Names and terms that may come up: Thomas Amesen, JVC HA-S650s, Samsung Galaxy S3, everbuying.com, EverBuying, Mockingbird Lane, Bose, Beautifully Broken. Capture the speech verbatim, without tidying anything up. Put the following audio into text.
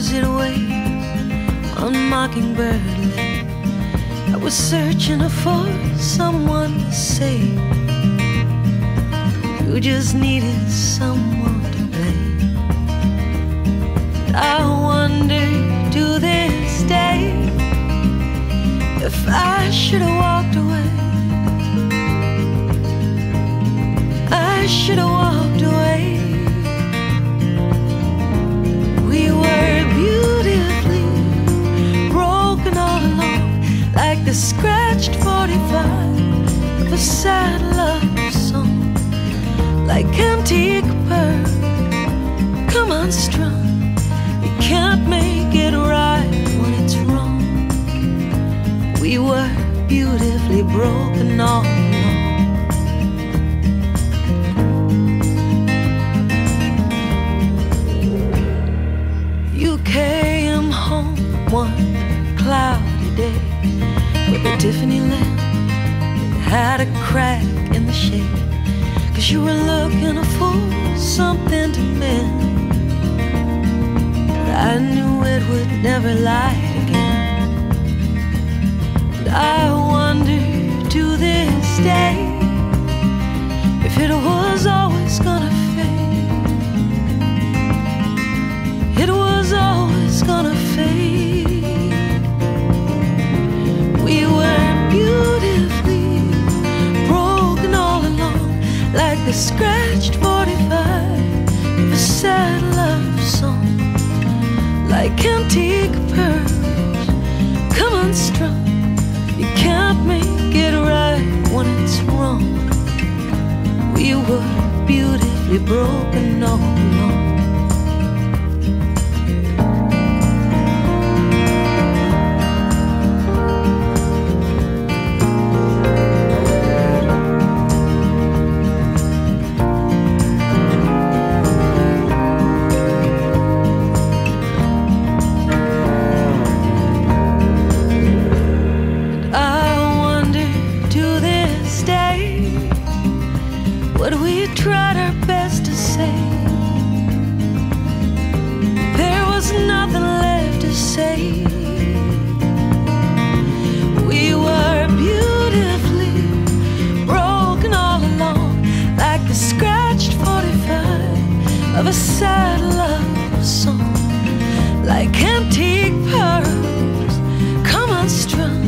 opposite ways on Mockingbird Lane. I was searching for someone to save. You just needed someone to blame. And I wonder to this day if I should have walked away. I should have walked away. Like the scratched forty-five of a sad love song, like antique bird, come unstrung. You can't make it right when it's wrong. We were beautifully broken all along. You came home one cloudy day with a Tiffany lamp that had a crack in the shade, 'cause you were looking for something to mend. But I knew it would never light again. And I wonder to this day if it was always gonna fade. It was always gonna fade. The scratched forty-five of a sad love song, like antique pearls, come unstrung. You can't make it right when it's wrong. We were beautifully broken all along. But we tried our best to say there was nothing left to say. We were beautifully broken all along, like the scratched forty-five of a sad love song, like antique pearls come unstrung.